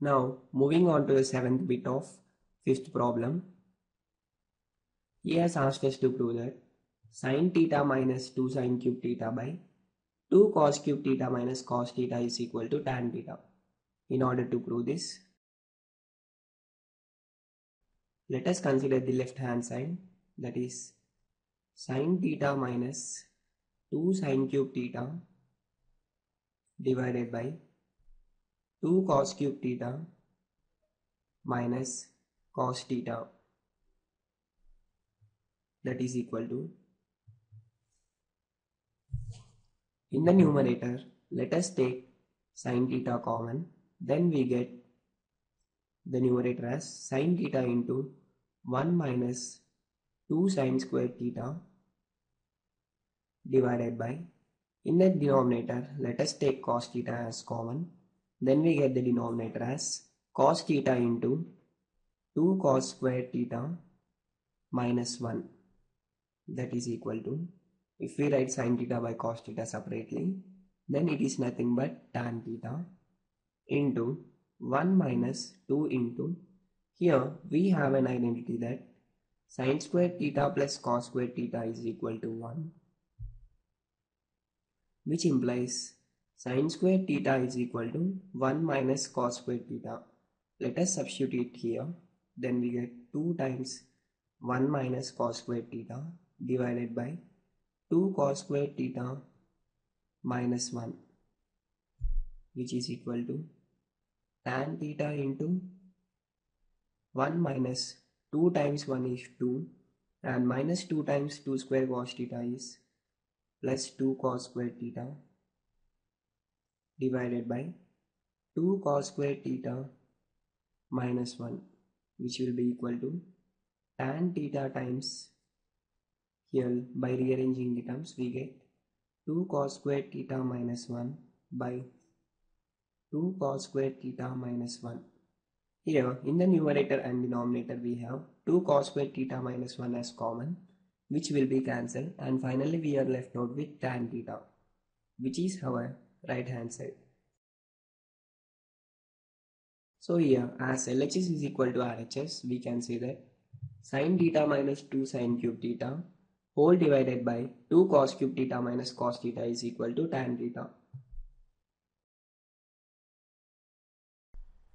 Now moving on to the seventh bit of fifth problem. He has asked us to prove that sin theta minus 2 sin cube theta by 2 cos cube theta minus cos theta is equal to tan theta. In order to prove this, let us consider the left hand side, that is sin theta minus 2 sin cube theta divided by 2 cos cube theta minus cos theta, that is equal to, in the numerator let us take sin theta common, then we get the numerator as sin theta into 1 minus 2 sin square theta divided by, in the denominator let us take cos theta as common, then we get the denominator as cos theta into 2 cos square theta minus 1, that is equal to, if we write sin theta by cos theta separately, then it is nothing but tan theta into 1 minus 2 into, here we have an identity that sin square theta plus cos square theta is equal to 1, which implies sin square theta is equal to 1 minus cos square theta. Let us substitute it here, then we get 2 times 1 minus cos square theta divided by 2 cos square theta minus 1, which is equal to tan theta into 1 minus 2 times 1 is 2 and minus 2 times 2 square cos theta is plus 2 cos square theta divided by 2 cos square theta minus 1, which will be equal to tan theta times, here by rearranging the terms we get 2 cos square theta minus 1 by 2 cos square theta minus 1. Here in the numerator and denominator we have 2 cos square theta minus 1 as common, which will be cancelled, and finally we are left out with tan theta, which is our right hand side. So here as LHS is equal to RHS, we can say that sin theta minus 2 sin cube theta whole divided by 2 cos cube theta minus cos theta is equal to tan theta.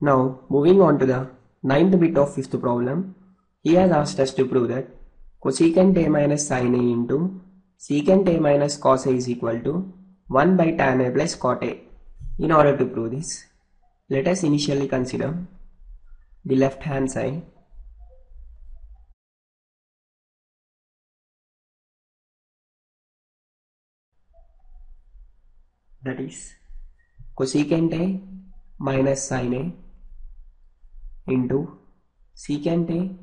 Now moving on to the ninth bit of fifth problem. He has asked us to prove that cosecant A minus sin A into secant A minus cos A is equal to 1 by tan A plus cot A. In order to prove this, let us initially consider the left hand side. That is cosecant A minus sin A into secant A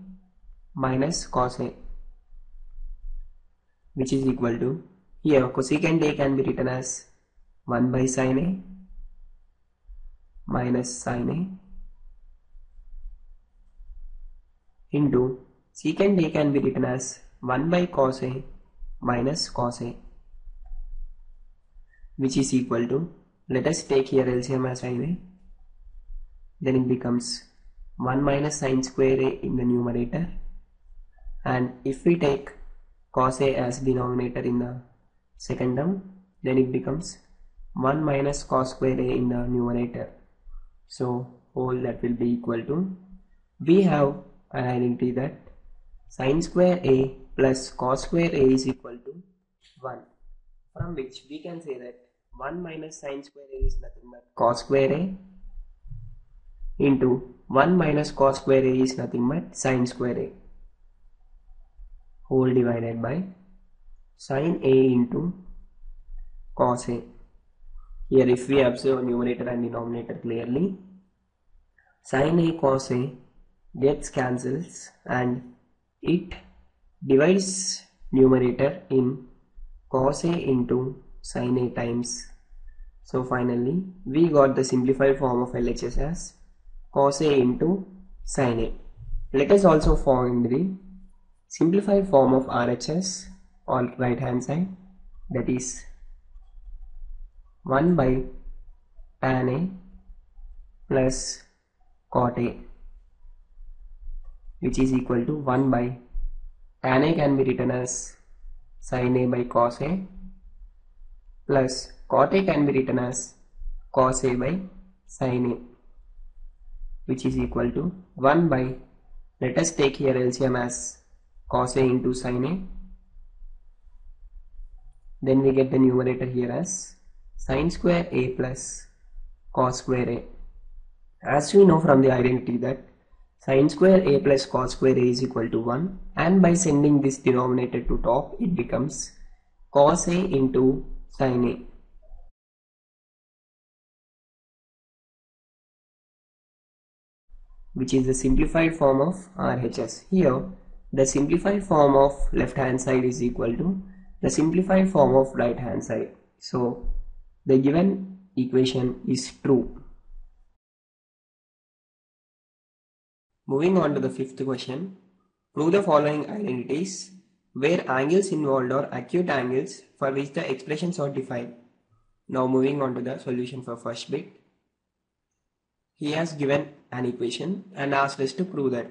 minus cos A, which is equal to, here cosecant A can be written as 1 by sin A minus sin A into secant A can be written as 1 by cos A minus cos A, which is equal to, let us take here LCM as sin A, then it becomes 1 minus sin square A in the numerator, and if we take cos A as denominator in the second term, then it becomes 1 minus cos square A in the numerator. So all that will be equal to, we have an identity that sin square A plus cos square A is equal to 1, from which we can say that 1 minus sin square A is nothing but cos square A into 1 minus cos square A is nothing but sin square A whole divided by sin A into cos A. Here if we observe numerator and denominator clearly, sin A cos A gets cancels and it divides numerator in cos A into sin A times. So finally we got the simplified form of LHS as cos A into sin A. Let us also find the simplified form of RHS on right hand side, that is 1 by tan A plus cot A, which is equal to 1 by tan A can be written as sin A by cos A, plus cot A can be written as cos A by sin A, which is equal to 1 by, let us take here LCM as cos A into sin A, then we get the numerator here as sin square A plus cos square A. As we know from the identity that sin square A plus cos square A is equal to 1, and by sending this denominator to top it becomes cos A into sin A. which is the simplified form of RHS. Here the simplified form of left hand side is equal to the simplified form of right hand side. So the given equation is true. Moving on to the fifth question, prove the following identities where angles involved are acute angles for which the expressions are defined. Now moving on to the solution for first bit. He has given an equation and asked us to prove that.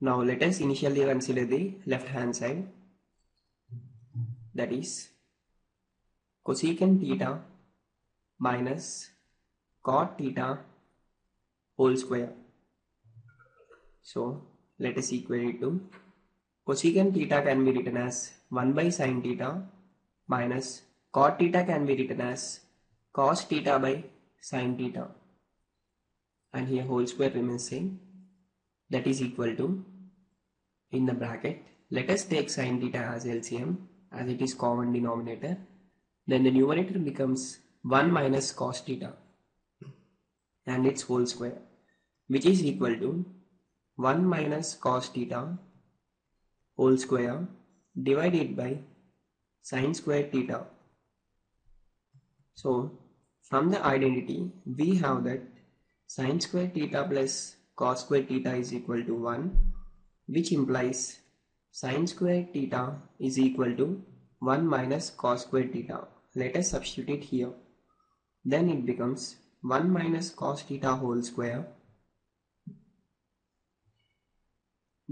Now let us initially consider the left hand side, that is cosecant theta minus cot theta whole square. So let us equate it to cosecant theta can be written as 1 by sin theta minus cot theta can be written as cos theta by sin theta, and here whole square remains same, that is equal to, in the bracket let us take sin theta as LCM as it is common denominator, then the numerator becomes 1 minus cos theta and its whole square, which is equal to 1 minus cos theta whole square divided by sin square theta. So from the identity we have that sin square theta plus cos square theta is equal to 1, which implies sin square theta is equal to 1 minus cos square theta. Let us substitute it here. Then it becomes 1 minus cos theta whole square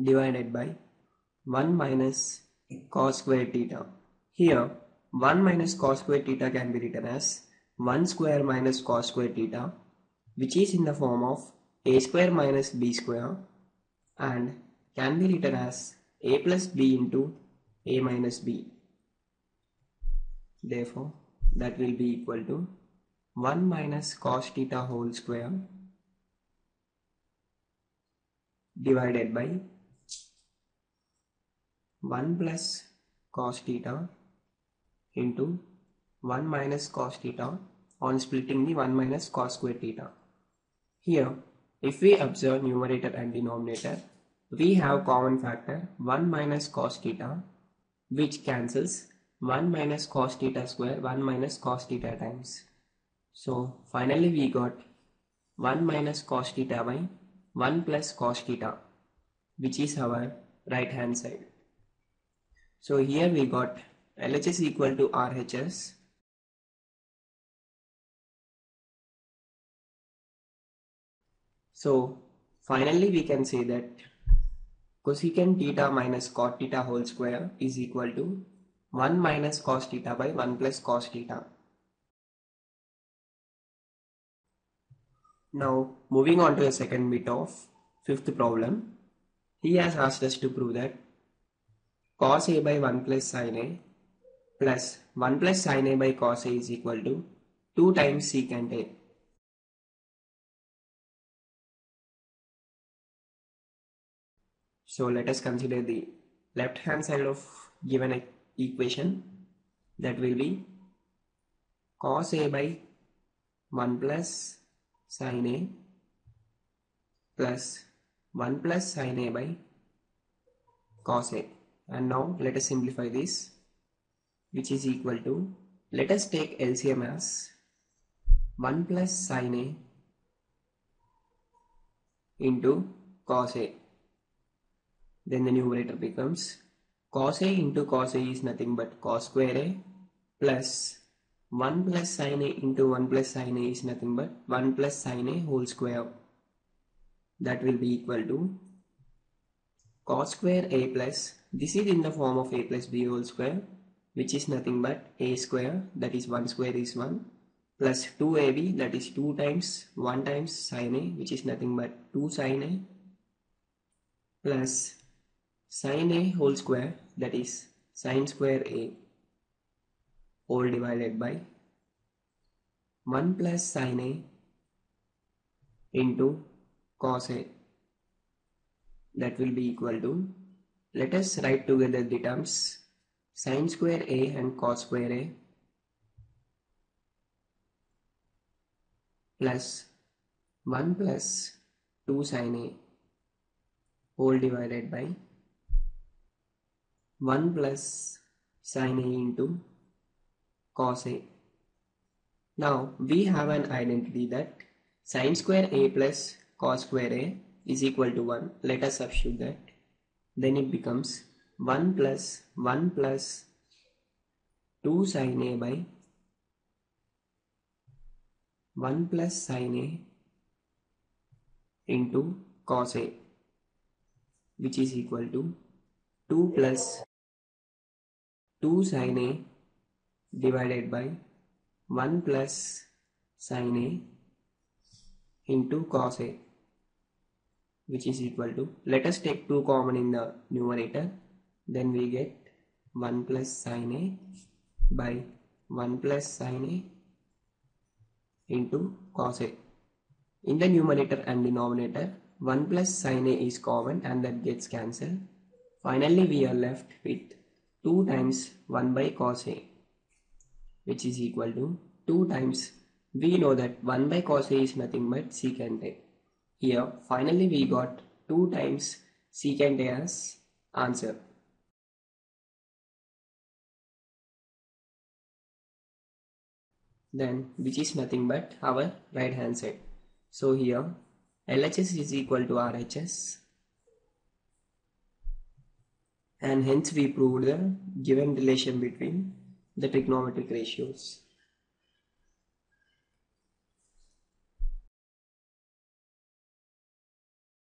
divided by 1 minus cos square theta. Here 1 minus cos square theta can be written as 1 square minus cos square theta, which is in the form of a square minus b square and can be written as a plus b into a minus b. Therefore, that will be equal to 1 minus cos theta whole square divided by 1 plus cos theta into 1 minus cos theta on splitting the 1 minus cos square theta. Here, if we observe numerator and denominator, we have common factor 1 minus cos theta, which cancels 1 minus cos theta square 1 minus cos theta times. So finally we got 1 minus cos theta by 1 plus cos theta, which is our right hand side. So here we got LHS equal to RHS. So finally we can say that cosecant theta minus cot theta whole square is equal to 1 minus cos theta by 1 plus cos theta. Now moving on to the second bit of fifth problem. He has asked us to prove that cos A by 1 plus 1 plus sin A by cos A is equal to 2 times secant A. So let us consider the left hand side of given equation, that will be cos A by 1 plus sin A plus 1 plus sin A by cos A, and now let us simplify this, which is equal to, let us take LCM as 1 plus sin A into cos A, then the numerator becomes cos A into cos A is nothing but cos square A plus 1 plus sin a into 1 plus sin a is nothing but 1 plus sin a whole square. That will be equal to cos square a plus, this is in the form of a plus b whole square, which is nothing but a square, that is 1 square is 1, plus 2ab, that is 2 times 1 times sin a, which is nothing but 2 sin a, plus sin a whole square, that is sin square a, all divided by 1 plus sin a into cos a. That will be equal to, let us write together the terms sin square a and cos square a plus 1 plus 2 sin a whole divided by 1 plus sin a into cos a. Now we have an identity that sin square a plus cos square a is equal to 1. Let us substitute that. Then it becomes 1 plus 2 sin a by 1 plus sin a into cos a, which is equal to 2 plus 2 sin a divided by 1 plus sin a into cos a, which is equal to, let us take 2 common in the numerator, then we get 1 plus sin a by 1 plus sin a into cos a. In the numerator and denominator, 1 plus sin a is common and that gets cancelled. Finally, we are left with 2 times 1 by cos a, which is equal to 2 times, we know that 1 by cos a is nothing but secant a. Here, finally we got 2 times secant a as answer. Then, which is nothing but our right hand side. So here, LHS is equal to RHS. And hence we proved the given relation between the trigonometric ratios.